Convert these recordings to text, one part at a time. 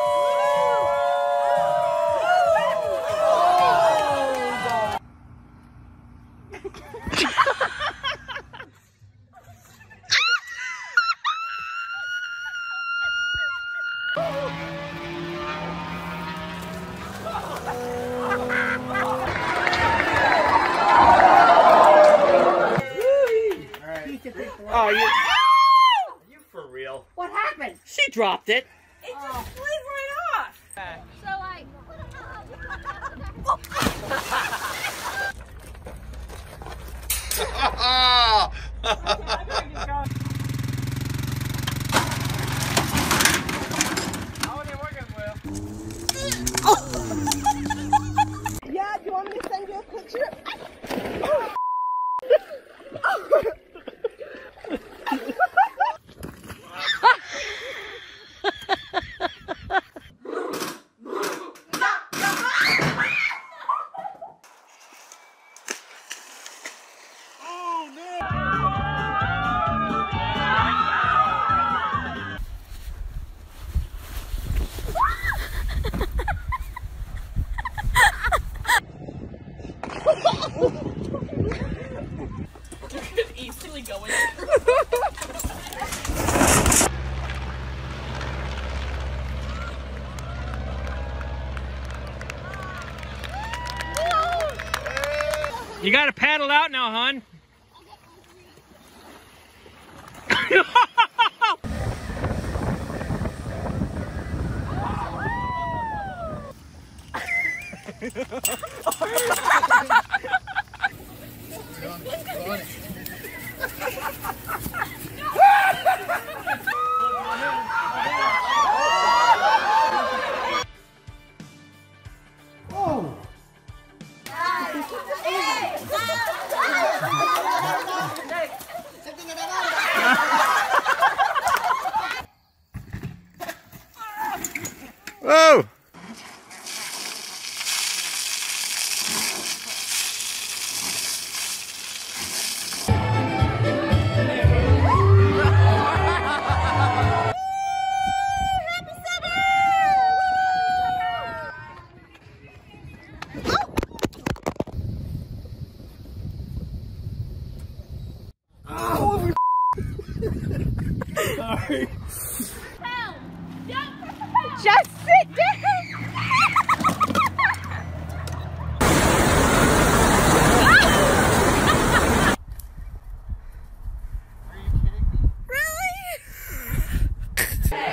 Oh, you for real? What happened? She dropped it. It just slid right off. So like. Okay, I'm gonna get going. How are you working, Will? Oh. Yeah, do you want me to send you a picture? Oh. Oh. Going. You gotta paddle out now, hon. Whoa! Sorry. Help! Help! Just sit down! Are you kidding me? Really? There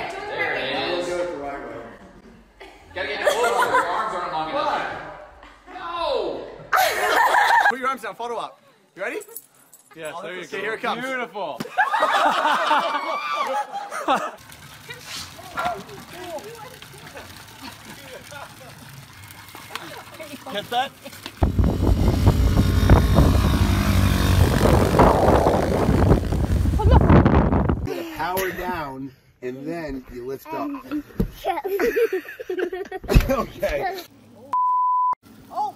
it is. Go the right way. Gotta get the photo up. Your arms aren't long enough. No! Put your arms down, photo up. You ready? Yes, there you go. Here it comes. Beautiful. Get that? Power down, and then you lift up. Okay. Oh.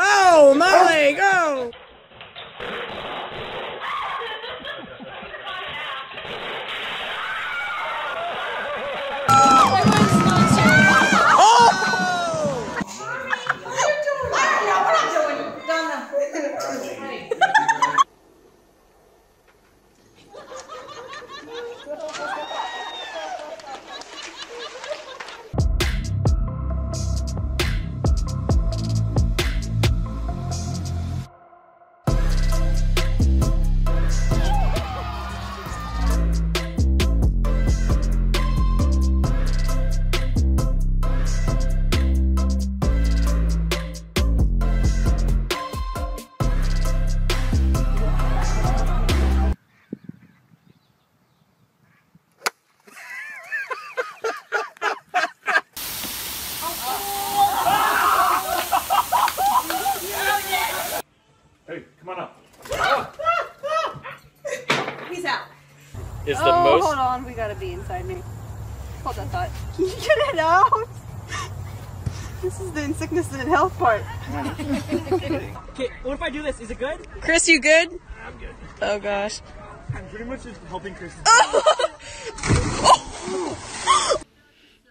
Oh, my leg, oh! Oh. heavy inside me. Hold that thought. Can you get it out? This is the in sickness and in health part. Okay, what if I do this? Is it good? Chris, you good? I'm good. Oh gosh. I'm pretty much just helping Chris. Oh.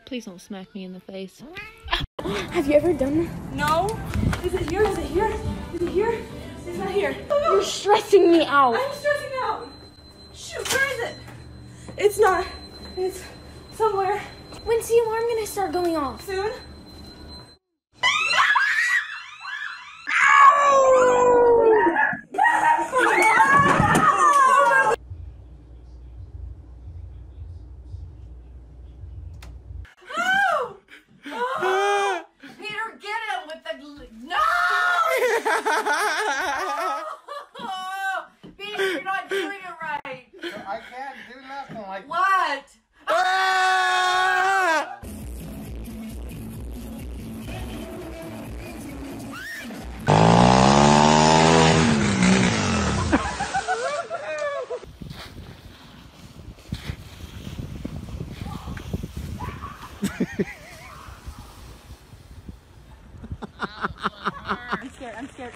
Please don't smack me in the face. Have you ever done that? No. Is it here? Is it here? Is it here? It's not here. Oh, no. You're stressing me out. I'm stressing out. Shoot, where is it? It's not. It's somewhere. When's the alarm gonna start going off? Soon. I'm scared.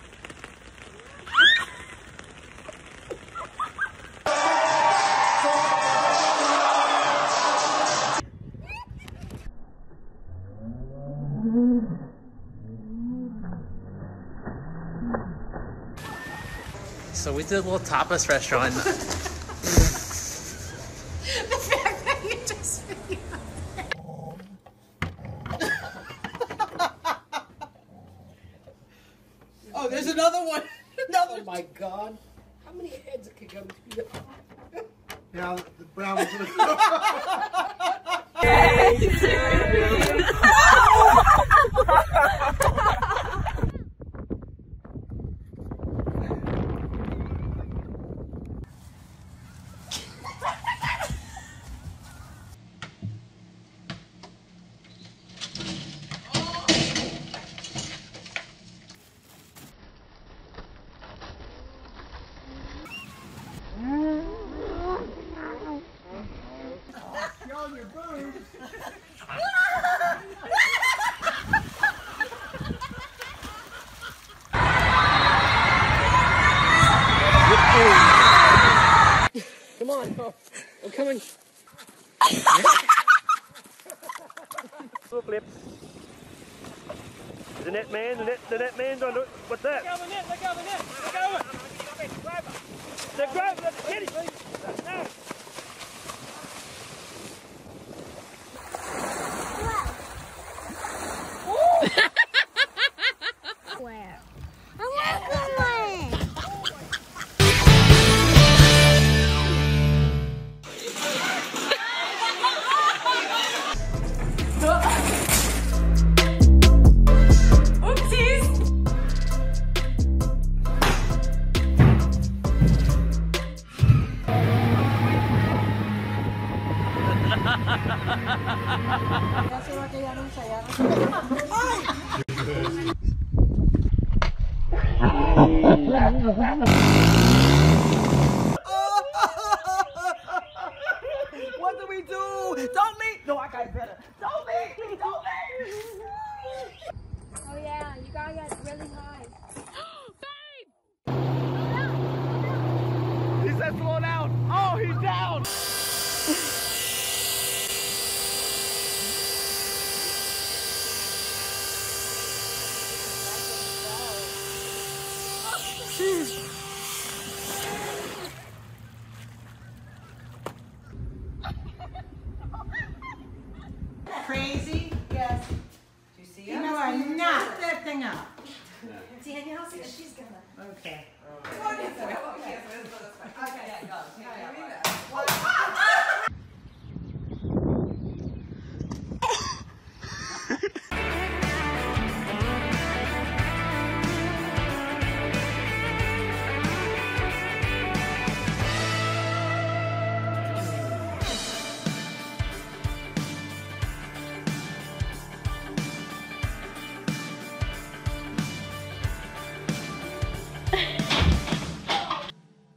So we did a little tapas restaurant. The fact that you just Oh, there's another one! Another! Oh my god. How many heads could go through that? Yeah, the brown one's gonna go. Come on, oh, I'm coming. Flip. The net man, the net man, don't do it. What's that? Look out the net, look out the net, look out. The grab, let's get it. No. What do we do? Don't meet! No, I got it better. Don't meet! Please don't meet! Oh yeah, you gotta get really high. Babe! He said slow down! Oh, he's down! Crazy? Yes. Do you see it? No, I knocked that thing up. No. Danielle said she's gonna. Okay.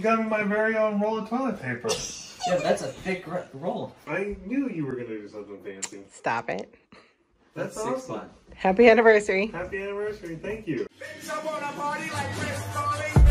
Got my very own roll of toilet paper. Yeah, that's a thick roll. I knew you were going to do something fancy. Stop it. That's awesome. Happy anniversary. Happy anniversary. Thank you. Bitch, I want a party like Chris Farley.